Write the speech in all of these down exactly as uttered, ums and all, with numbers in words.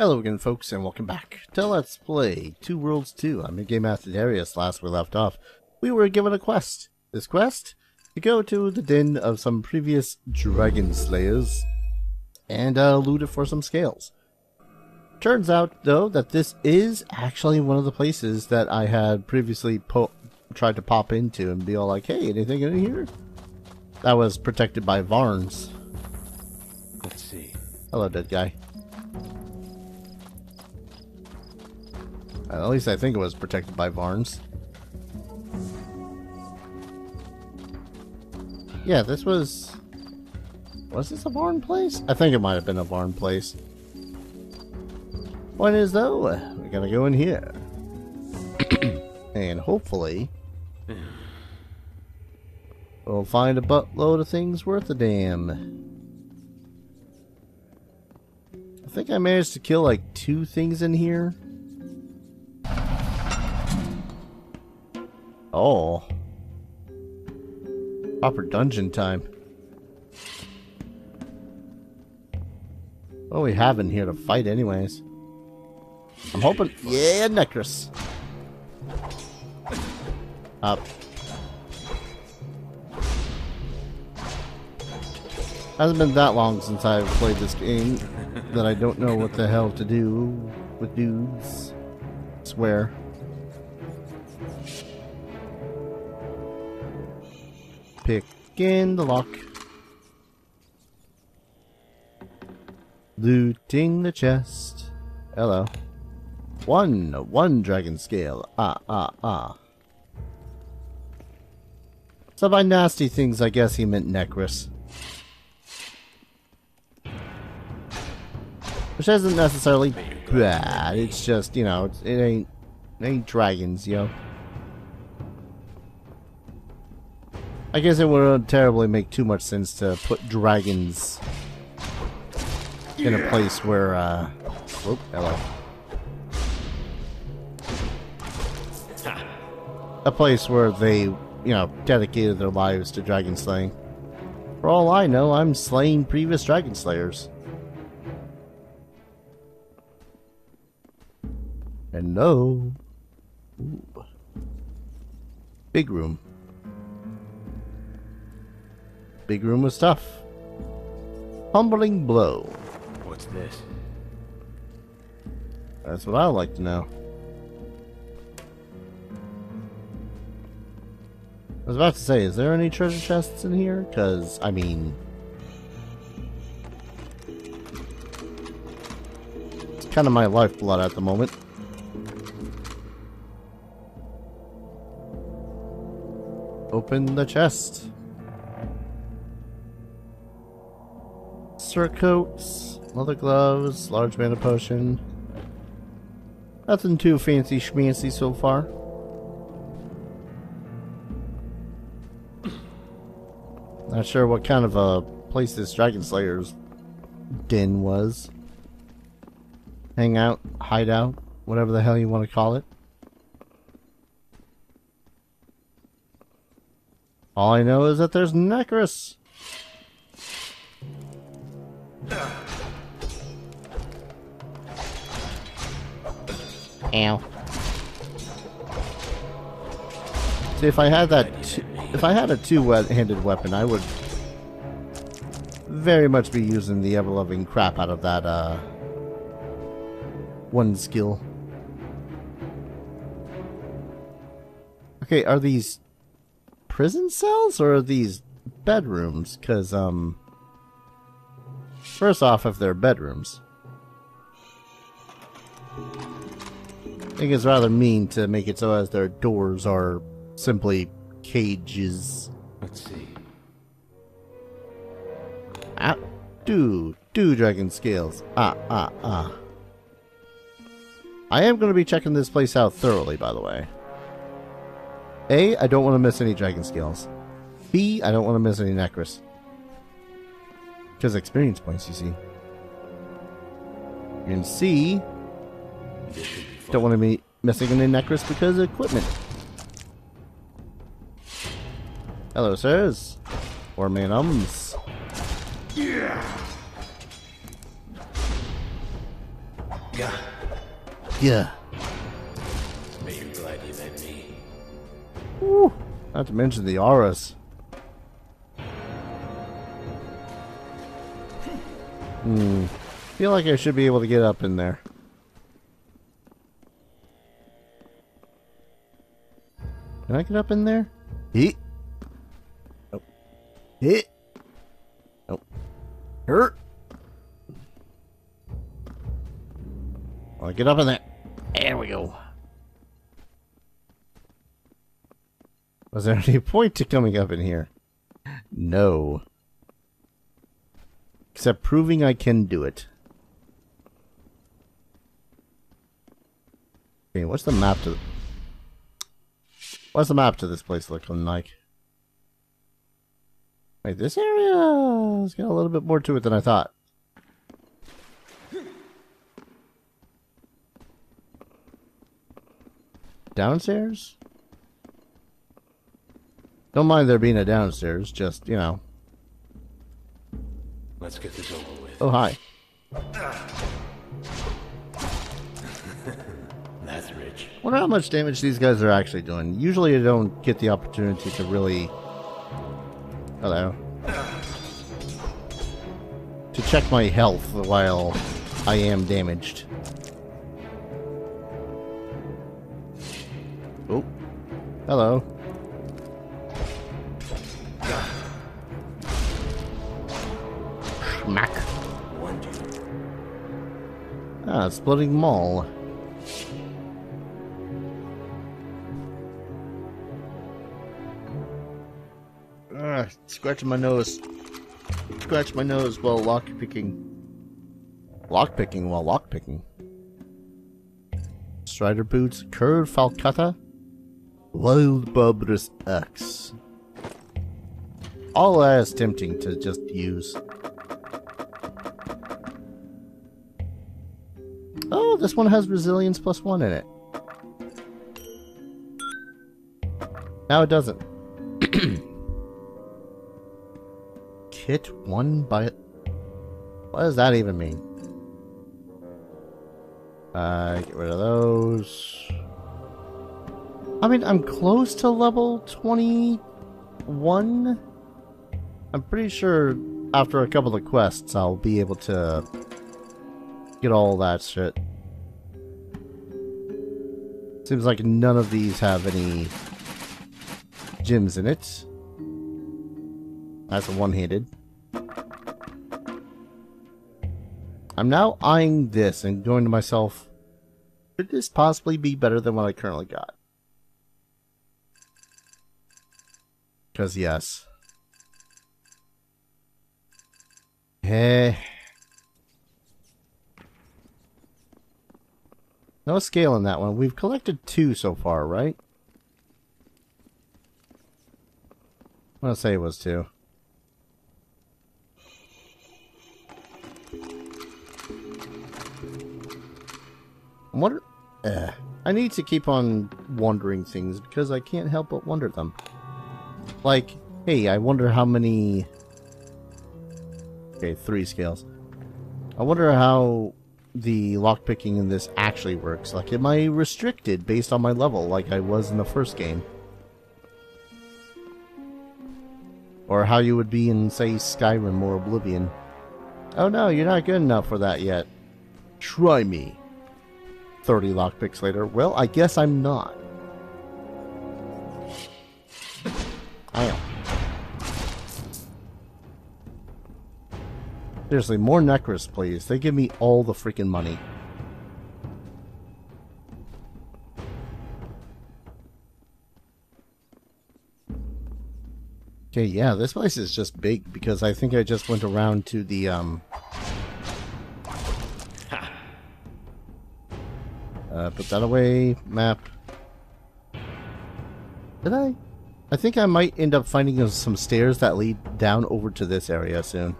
Hello again, folks, and welcome back to Let's Play Two Worlds two. I'm Game Master Darius. Last we left off, we were given a quest. This quest, to go to the den of some previous dragon slayers and uh, loot it for some scales. Turns out, though, that this is actually one of the places that I had previously po tried to pop into and be all like, hey, anything in here? That was protected by Varns. Let's see. Hello, dead guy. At least I think it was protected by Varns. Yeah, this was... Was this a Varn place? I think it might have been a Varn place. Point is, though, we're gonna go in here. And hopefully... we'll find a buttload of things worth a damn. I think I managed to kill like two things in here. Oh. Proper dungeon time. What do we have in here to fight anyways? I'm hoping... Yeah, Necros. Up. Hasn't been that long since I've played this game that I don't know what the hell to do with dudes. I swear. Pick in the lock. Looting the chest. Hello. One, one dragon scale. Ah, ah, ah. So by nasty things, I guess he meant Necros. Which isn't necessarily bad, it's just, you know, it ain't, it ain't dragons, yo. I guess it wouldn't terribly make too much sense to put dragons in a place where, uh... whoop, hello. A place where they, you know, dedicated their lives to dragon slaying. For all I know, I'm slaying previous dragon slayers. And no. Ooh. Big room. Big room was tough. Humbling Blow. What's this? That's what I like to know. I was about to say, is there any treasure chests in here? Because, I mean... it's kind of my lifeblood at the moment. Open the chest. Surcoats, leather gloves, large mana potion. Nothing too fancy schmancy so far. Not sure what kind of a place this dragon slayer's den was. Hangout, hideout, whatever the hell you want to call it. All I know is that there's Necros. Ow. See, if I had that, if I had a two-handed weapon, I would very much be using the ever-loving crap out of that uh, one skill. Okay, are these prison cells or are these bedrooms? Because um, first off, if they're bedrooms, I think it's rather mean to make it so as their doors are simply cages. Let's see. Ah, do, do dragon scales. Ah, ah, ah. I am going to be checking this place out thoroughly, by the way. A, I don't want to miss any dragon scales. B, I don't want to miss any Necros. Because experience points, you see. And C... don't want to be messing in the Necros because of equipment. Hello, sirs. Or manums. Yeah. Yeah. Yeah. Are you glad you met me? Woo. Not to mention the auras. Hmm. Feel like I should be able to get up in there. Can I get up in there? He. Nope. He. Nope. Hurt. Well, get up in there. There we go. Was there any point to coming up in here? No. Except proving I can do it. Okay, what's the map to... What's the map to this place looking like? Wait, this area has got a little bit more to it than I thought. Downstairs? Don't mind there being a downstairs, just, you know. Let's get this over with. Oh, hi. That's rich. Wonder how much damage these guys are actually doing. Usually I don't get the opportunity to really... Hello. To check my health while I am damaged. Oh. Hello. Schmack. Ah, exploding maul. Ugh, scratching my nose. Scratch my nose while lockpicking. Lockpicking while lockpicking. Strider boots, curved falcata. Wild barbarous axe. All that is tempting to just use. Oh, this one has resilience plus one in it. Now it doesn't. Kit one by... What does that even mean? Uh, get rid of those. I mean, I'm close to level twenty-one. I'm pretty sure after a couple of quests, I'll be able to get all that shit. Seems like none of these have any gems in it. That's a one-handed. I'm now eyeing this and going to myself, could this possibly be better than what I currently got? Because yes. Eh. No scale in that one. We've collected two so far, right? I'm going to say it was two. What? Uh, I need to keep on wondering things because I can't help but wonder them. Like, hey, I wonder how many... Okay, three scales. I wonder how the lockpicking in this actually works. Like, am I restricted based on my level like I was in the first game? Or how you would be in, say, Skyrim or Oblivion. Oh no, you're not good enough for that yet. Try me. thirty lockpicks later. Well, I guess I'm not. Seriously, more Necros, please. They give me all the freaking money. Okay, yeah, this place is just big because I think I just went around to the, um... Uh, put that away. Map. Did I? I think I might end up finding some stairs that lead down over to this area soon.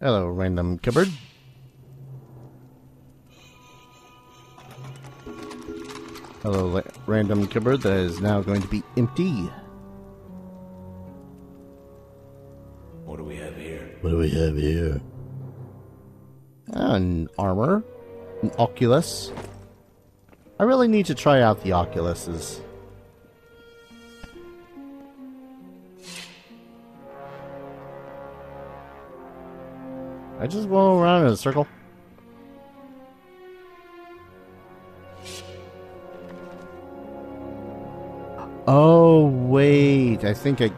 Hello, random cupboard. Hello, random cupboard that is now going to be empty. What do we have here? What do we have here? An armor. An Oculus. I really need to try out the Oculuses. I just roll around in a circle. Oh, wait. I think I...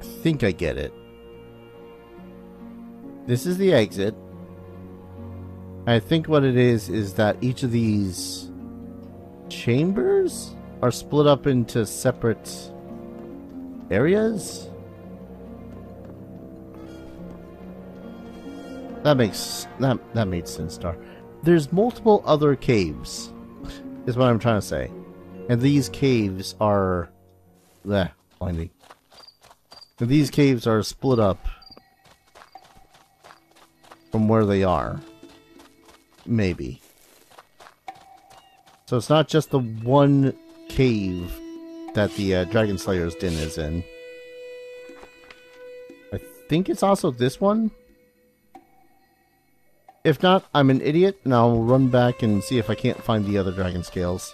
I think I get it. This is the exit. I think what it is is that each of these chambers are split up into separate areas. That makes that that made sense, Star. There's multiple other caves, is what I'm trying to say, and these caves are, bleh, blinding. And these caves are split up from where they are, maybe. So it's not just the one cave that the uh, Dragon Slayer's Den is in. I think it's also this one. If not, I'm an idiot, and I'll run back and see if I can't find the other dragon scales.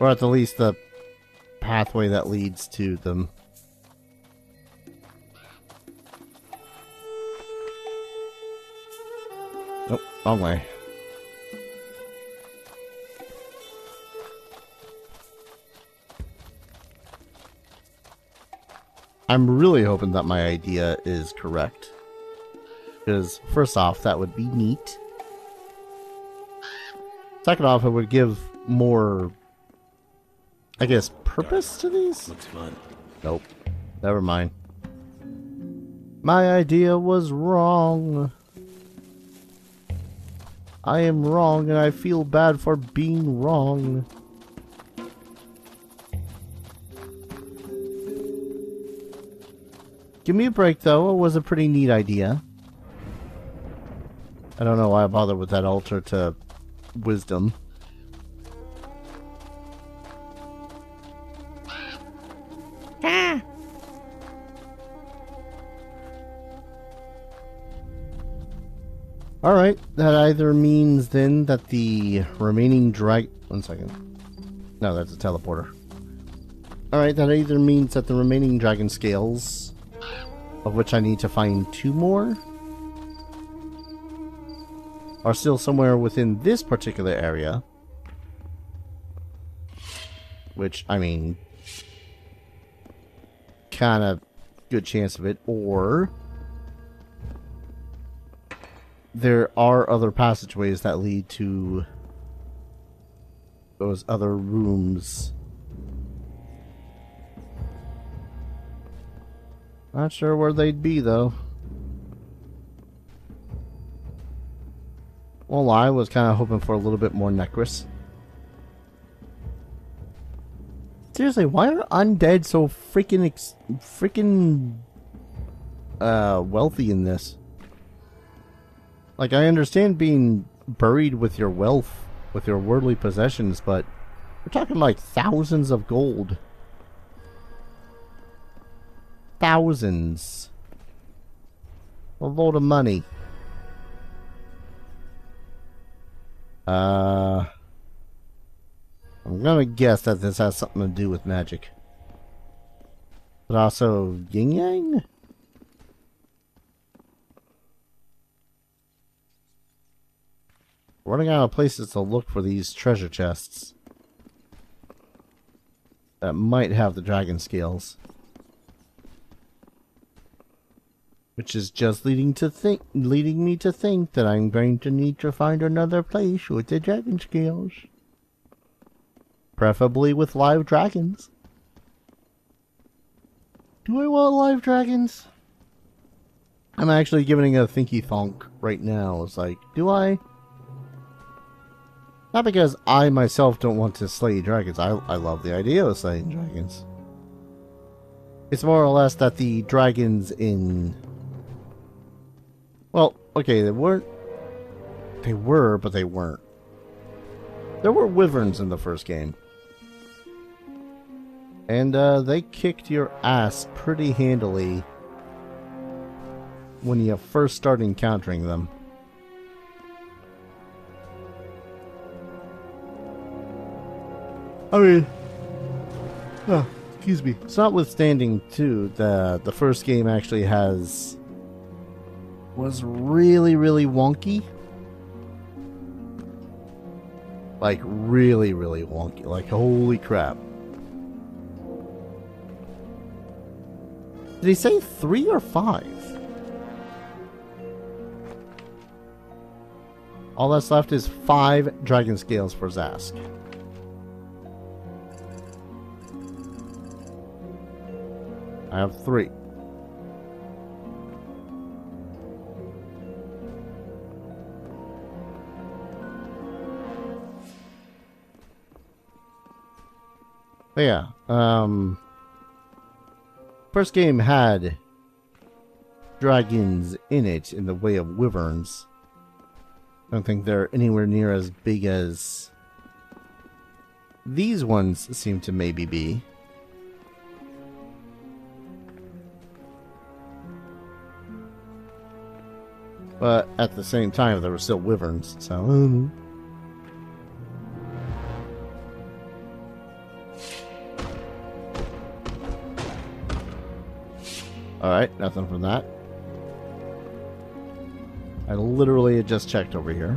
Or at the least the pathway that leads to them. Nope, wrong way. I'm really hoping that my idea is correct. Because, first off, that would be neat. Second off, it would give more, I guess, purpose to these? Looks fun. Nope. Never mind. My idea was wrong. I am wrong, and I feel bad for being wrong. Give me a break, though. It was a pretty neat idea. I don't know why I bothered with that altar to wisdom. Ah. Alright, that either means, then, that the remaining drag... One second. No, that's a teleporter. Alright, that either means that the remaining dragon scales... of which I need to find two more, are still somewhere within this particular area. Which, I mean, kind of good chance of it. Or there are other passageways that lead to those other rooms. Not sure where they'd be, though. Well, I was kind of hoping for a little bit more Necros. Seriously, why are undead so freaking ex freaking uh, wealthy in this? Like, I understand being buried with your wealth, with your worldly possessions, but we're talking like thousands of gold. Thousands. A lot of money. Uh, I'm gonna guess that this has something to do with magic. But also yin yang? Running out of places to look for these treasure chests that might have the dragon scales. Which is just leading to think, leading me to think that I'm going to need to find another place with the dragon scales. Preferably with live dragons. Do I want live dragons? I'm actually giving a thinky thonk right now. It's like, do I? Not because I myself don't want to slay dragons. I, I love the idea of slaying dragons. It's more or less that the dragons in... Well, okay, they weren't... They were, but they weren't. There were wyverns in the first game. And uh, they kicked your ass pretty handily when you first start encountering them. I mean, oh, excuse me. It's notwithstanding, too, the the first game actually has was really, really wonky. Like really, really wonky. Like holy crap. Did he say three or five? All that's left is five dragon scales for Zask. I have three. But yeah, um, first game had dragons in it in the way of wyverns. I don't think they're anywhere near as big as these ones seem to maybe be. But at the same time, there were still wyverns, so... Mm-hmm. Alright, nothing from that. I literally had just checked over here.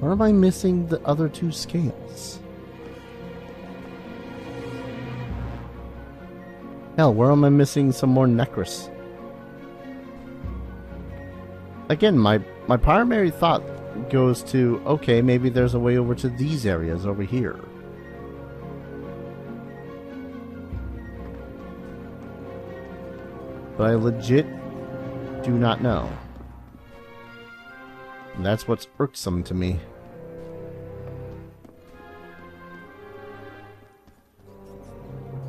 Where am I missing the other two scales? Hell, where am I missing some more Necros? Again, my, my primary thought goes to, okay, maybe there's a way over to these areas over here. But I legit do not know. And that's what's irksome to me.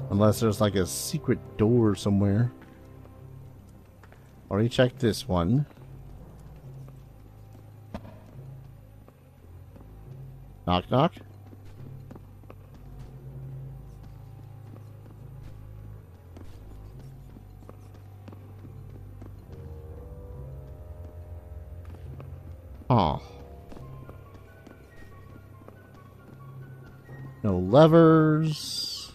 Unless there's like a secret door somewhere. Already checked this one. Knock, knock. Oh. No levers.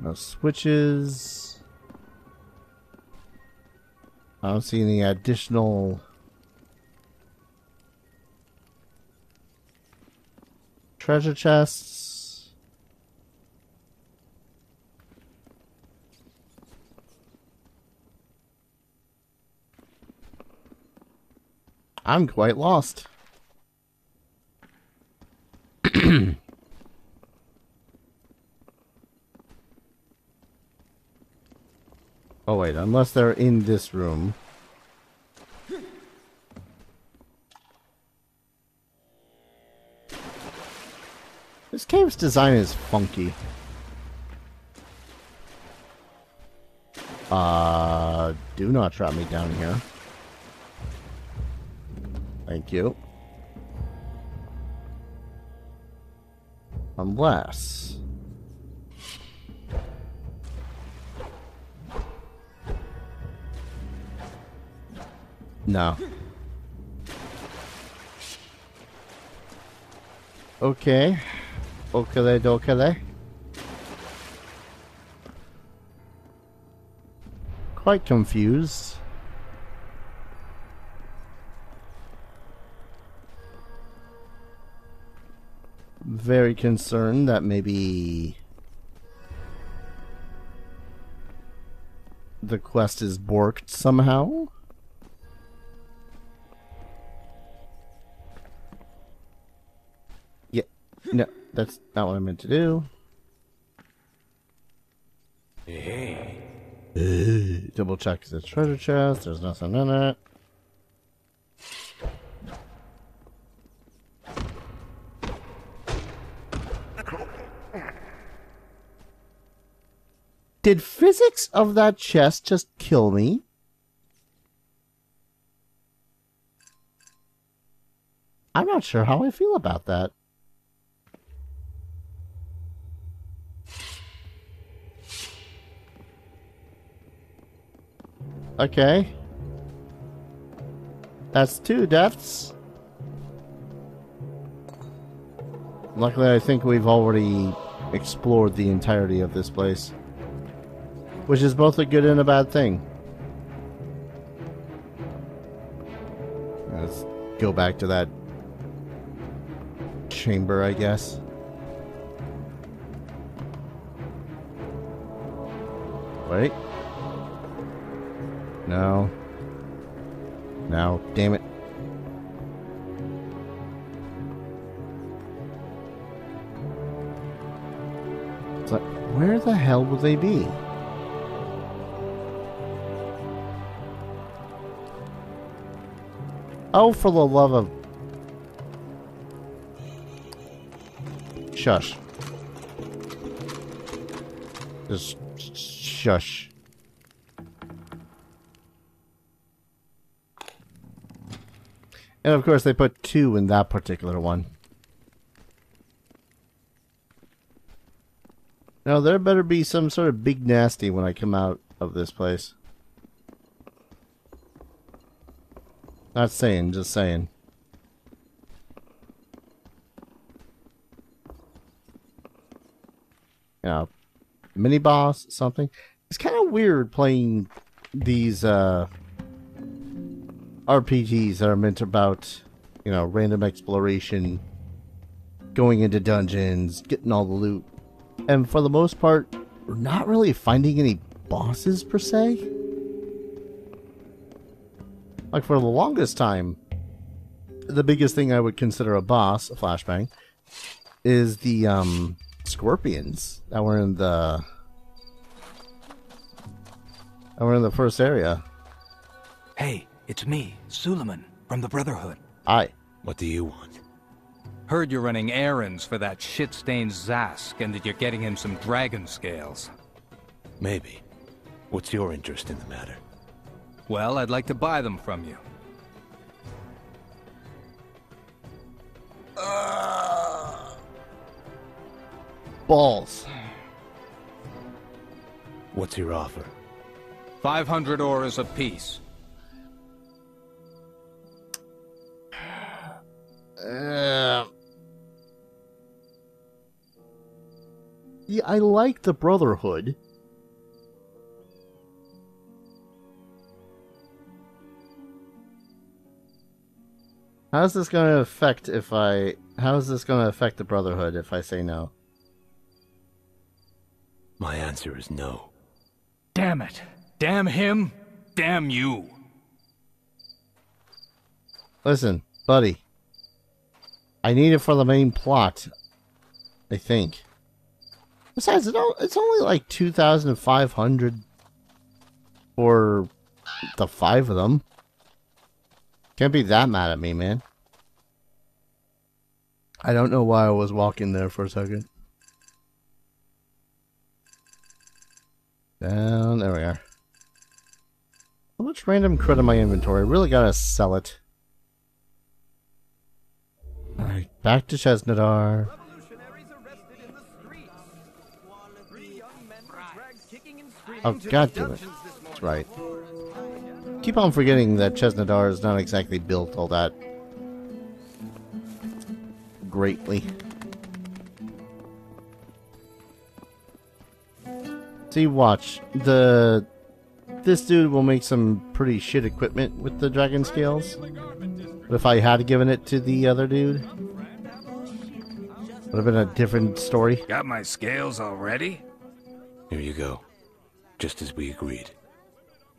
No switches. I don't see any additional treasure chests. I'm quite lost. Oh wait, unless they're in this room. This cave's design is funky. Uh, do not trap me down here. Thank you. Unless... No. Okay. Okay, okay. Quite confused. Very concerned that maybe the quest is borked somehow. Yeah, no. That's not what I meant to do. Hey. Uh, double check the treasure chest. There's nothing in it. Did physics of that chest just kill me? I'm not sure how I feel about that. Okay. That's two deaths. Luckily, I think we've already explored the entirety of this place. Which is both a good and a bad thing. Let's go back to that chamber, I guess. Wait. No. No, damn it. It's like, where the hell would they be? Oh, for the love of... Shush. Just shush. And of course they put two in that particular one. Now there better be some sort of big nasty when I come out of this place. Not saying, just saying. You know, mini boss, something. It's kind of weird playing these uh, R P Gs that are meant about, you know, random exploration, going into dungeons, getting all the loot, and for the most part, we're not really finding any bosses per se. Like, for the longest time, the biggest thing I would consider a boss, a flashbang, is the um, scorpions that were in the that were in the first area. Hey, it's me, Suleiman, from the Brotherhood. Hi. What do you want? Heard you're running errands for that shit-stained Zask, and that you're getting him some dragon scales. Maybe. What's your interest in the matter? Well, I'd like to buy them from you. Uh, balls. What's your offer? five hundred auras apiece. Uh, yeah, I like the Brotherhood. How's this going to affect if I... How is this going to affect the Brotherhood if I say no? My answer is no. Damn it. Damn him. Damn you. Listen, buddy. I need it for the main plot. I think. Besides, it's only like two thousand five hundred for the five of them. Can't be that mad at me, man. I don't know why I was walking there for a second. Down, there we are. How much random crit in my inventory? Really gotta sell it. Alright, back to Chesnodar. Oh, god damn it. That's right. Keep on forgetting that Chesnodar is not exactly built all that greatly. See, watch. The this dude will make some pretty shit equipment with the dragon scales. But if I had given it to the other dude, would have been a different story. Got my scales already? Here you go. Just as we agreed.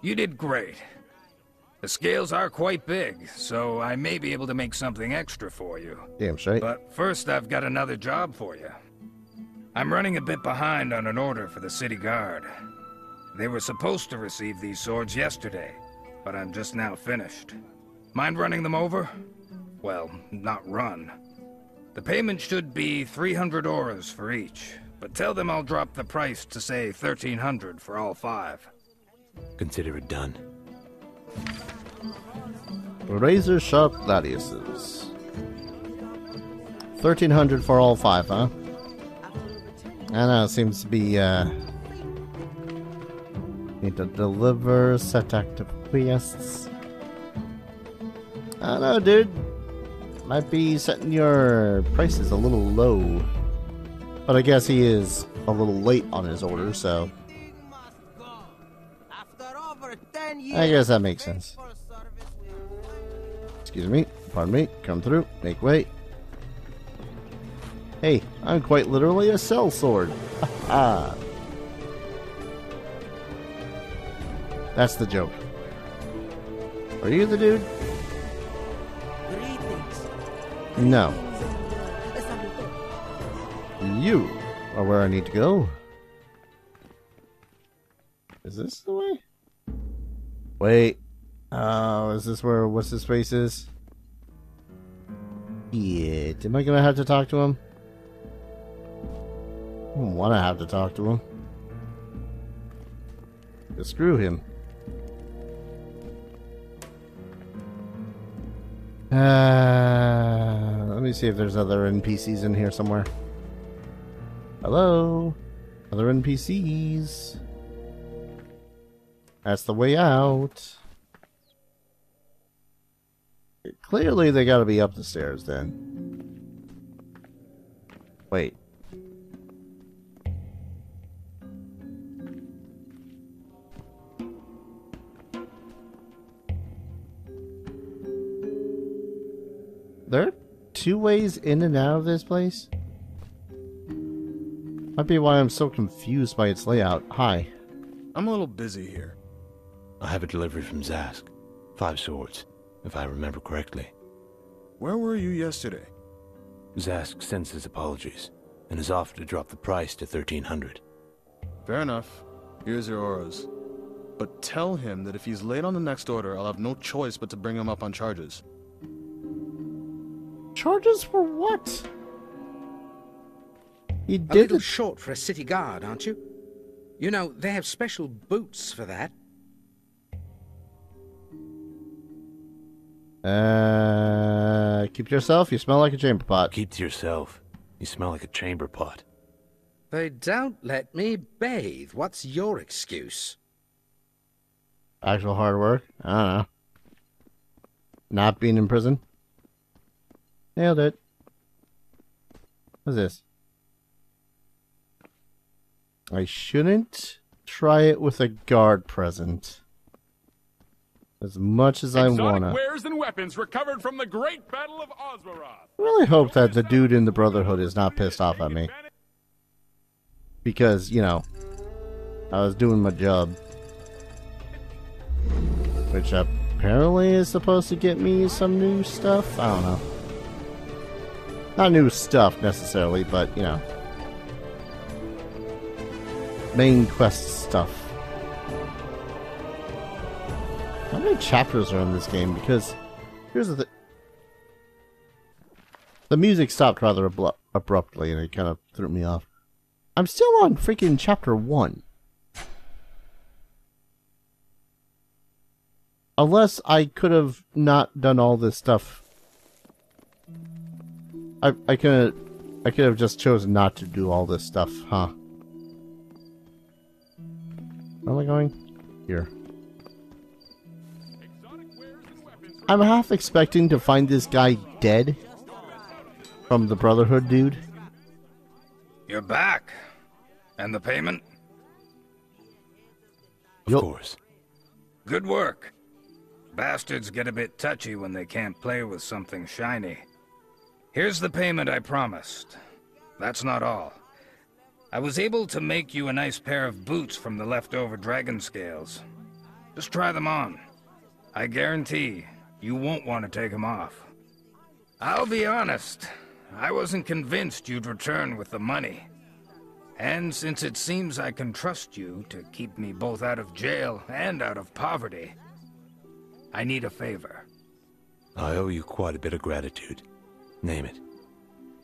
You did great. The scales are quite big, so I may be able to make something extra for you. Damn straight. But first, I've got another job for you. I'm running a bit behind on an order for the city guard. They were supposed to receive these swords yesterday, but I'm just now finished. Mind running them over? Well, not run. The payment should be three hundred auras for each, but tell them I'll drop the price to, say, thirteen hundred for all five. Consider it done. Razor sharp Dariuses. thirteen hundred for all five, huh? I know, it seems to be, uh... Need to deliver, set active quests. I don't know, dude. Might be setting your prices a little low. But I guess he is a little late on his order, so... I guess that makes sense. Excuse me. Pardon me. Come through. Make way. Hey, I'm quite literally a sellsword. Haha. That's the joke. Are you the dude? No. You are where I need to go. Is this the way? Wait. Oh, uh, is this where what's his face is? Yeah. Am I gonna have to talk to him? I don't wanna have to talk to him. Just screw him. Uh, let me see if there's other N P Cs in here somewhere. Hello? Other N P Cs? That's the way out. Clearly they gotta be up the stairs then. Wait. There are two ways in and out of this place? Might be why I'm so confused by its layout. Hi. I'm a little busy here. I have a delivery from Zask. Five swords, if I remember correctly. Where were you yesterday? Zask sends his apologies, and has offered to drop the price to thirteen hundred. Fair enough. Here's your auras. But tell him that if he's late on the next order, I'll have no choice but to bring him up on charges. Charges for what? You did a little short for a city guard, aren't you? You know, they have special boots for that. Uh, keep to yourself, you smell like a chamber pot. Keep to yourself, you smell like a chamber pot. They don't let me bathe. What's your excuse? Actual hard work? I don't know. Not being in prison? Nailed it. What's this? I shouldn't try it with a guard present. As much as I wanna. Exotic wares and weapons recovered from the great battle of Osmarath. I really hope that the dude in the Brotherhood is not pissed off at me. Because, you know, I was doing my job. Which apparently is supposed to get me some new stuff. I don't know. Not new stuff, necessarily, but, you know. Main quest stuff. How many chapters are in this game? Because, here's the thing. The music stopped rather abru abruptly, and it kind of threw me off. I'm still on freaking chapter one. Unless I could have not done all this stuff... I I could I could have just chosen not to do all this stuff, huh? Where am I going? Here. I'm half expecting to find this guy dead from the Brotherhood dude. You're back, and the payment. Of Yo course. Good work. Bastards get a bit touchy when they can't play with something shiny. Here's the payment I promised. That's not all. I was able to make you a nice pair of boots from the leftover dragon scales. Just try them on. I guarantee you won't want to take them off. I'll be honest, I wasn't convinced you'd return with the money. And since it seems I can trust you to keep me both out of jail and out of poverty, I need a favor. I owe you quite a bit of gratitude. Name it.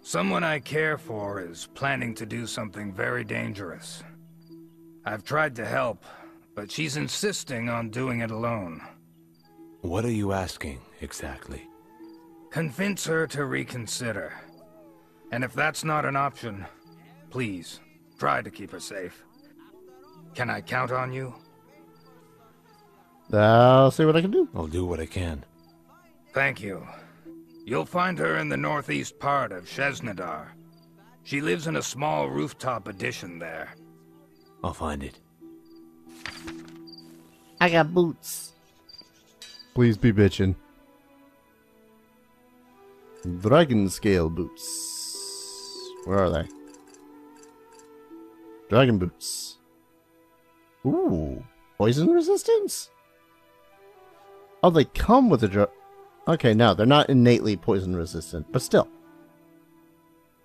Someone I care for is planning to do something very dangerous. I've tried to help, but she's insisting on doing it alone. What are you asking, exactly? Convince her to reconsider. And if that's not an option, please, try to keep her safe. Can I count on you? I'll see what I can do. I'll do what I can. Thank you. You'll find her in the northeast part of Chesnodar. She lives in a small rooftop addition there. I'll find it. I got boots. Please be bitchin'. Dragon scale boots. Where are they? Dragon boots. Ooh. Poison resistance? Oh, they come with a drug. Okay, no, they're not innately poison resistant, but still.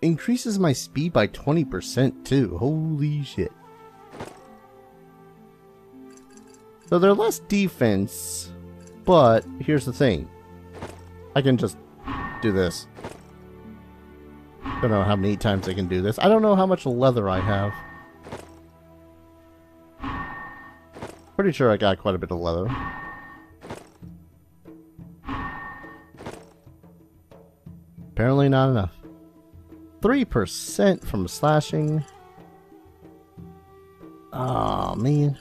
Increases my speed by twenty percent too. Holy shit. So they're less defense, but here's the thing. I can just do this. Don't know how many times I can do this. I don't know how much leather I have. Pretty sure I got quite a bit of leather. Apparently not enough. three percent from slashing. Aw, man.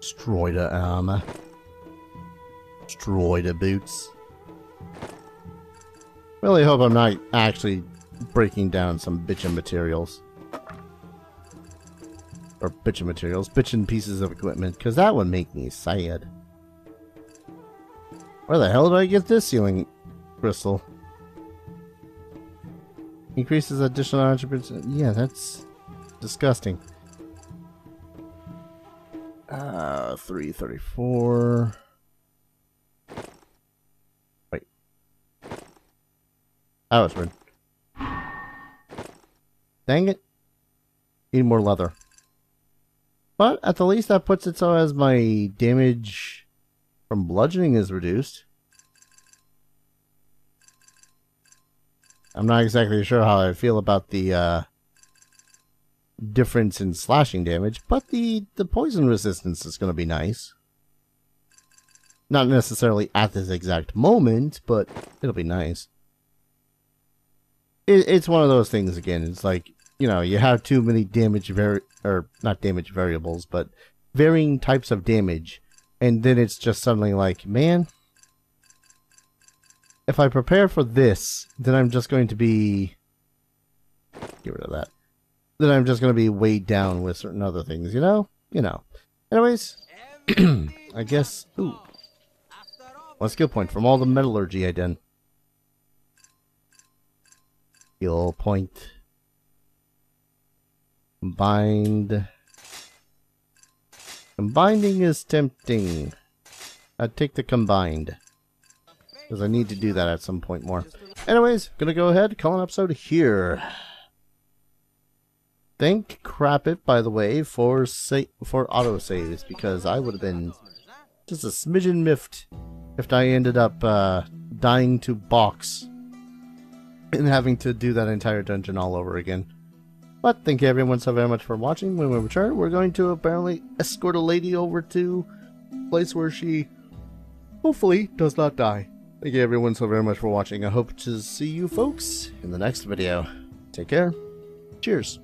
Destroy the armor. Destroy the boots. Really hope I'm not actually breaking down some bitchin' materials. Or bitchin' materials. Bitchin' pieces of equipment. Because that would make me sad. Where the hell did I get this healing crystal? Increases additional one hundred percent. Yeah, that's disgusting. Uh, three thirty-four. Wait. That was weird. Dang it. Need more leather. But at the least that puts it so as my damage from bludgeoning is reduced. I'm not exactly sure how I feel about the uh, difference in slashing damage, but the, the poison resistance is going to be nice. Not necessarily at this exact moment, but it'll be nice. It, it's one of those things again. It's like, you know, you have too many damage vari- or not damage variables, but varying types of damage. And then it's just suddenly like, man, if I prepare for this, then I'm just going to be, get rid of that, then I'm just going to be weighed down with certain other things, you know? You know. Anyways, I guess, ooh, one skill point from all the metallurgy I done. Skill point. Combined. Combining is tempting. I'd take the combined. Because I need to do that at some point more. Anyways, gonna go ahead, call an episode here. Thank crap it, by the way, for sa for autosaves, because I would have been just a smidgen miffed if I ended up uh, dying to box and having to do that entire dungeon all over again. But thank you everyone so very much for watching. When we return, we're going to apparently escort a lady over to a place where she hopefully does not die. Thank you everyone so very much for watching. I hope to see you folks in the next video. Take care. Cheers.